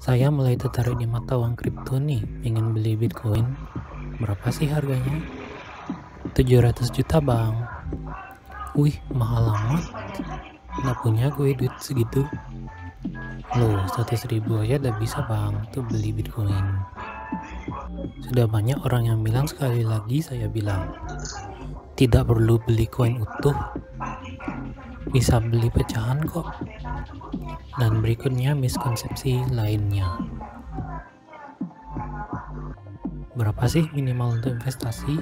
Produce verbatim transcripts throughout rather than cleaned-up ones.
Saya mulai tertarik di mata uang kripto nih, ingin beli Bitcoin. Berapa sih harganya? tujuh ratus juta bang. Wih, mahal amat. Nggak punya gue duit segitu. Loh, seratus ribu aja udah bisa bang, tuh beli Bitcoin. Sudah banyak orang yang bilang, sekali lagi saya bilang, tidak perlu beli koin utuh. Bisa beli pecahan kok. Dan berikutnya miskonsepsi lainnya. Berapa sih minimal untuk investasi?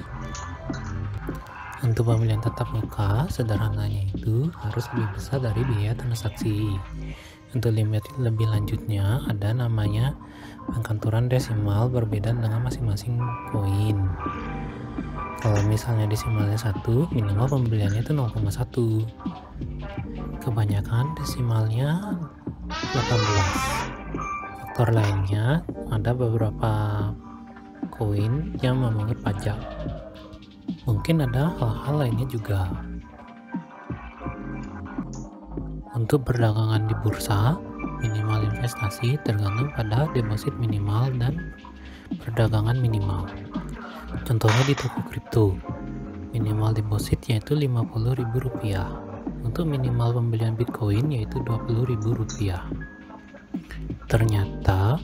Untuk pembelian tatap muka, sederhananya itu harus lebih besar dari biaya transaksi. Untuk limit lebih lanjutnya, ada namanya pengkantoran desimal berbeda dengan masing-masing koin. Kalau misalnya desimalnya satu, minimal pembeliannya itu nol koma satu. Kebanyakan desimalnya delapan belas. Faktor lainnya, ada beberapa koin yang memungut pajak. Mungkin ada hal-hal lainnya juga. Untuk perdagangan di bursa, minimal investasi tergantung pada deposit minimal dan perdagangan minimal. Contohnya di Tokocrypto, minimal deposit yaitu lima puluh ribu rupiah. Untuk minimal pembelian Bitcoin yaitu dua puluh ribu rupiah. Ternyata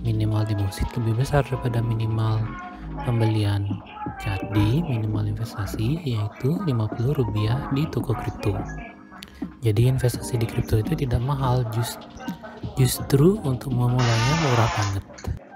minimal deposit lebih besar daripada minimal pembelian. Jadi minimal investasi yaitu lima puluh rupiah di Tokocrypto. Jadi investasi di kripto itu tidak mahal, just, justru untuk memulainya murah banget.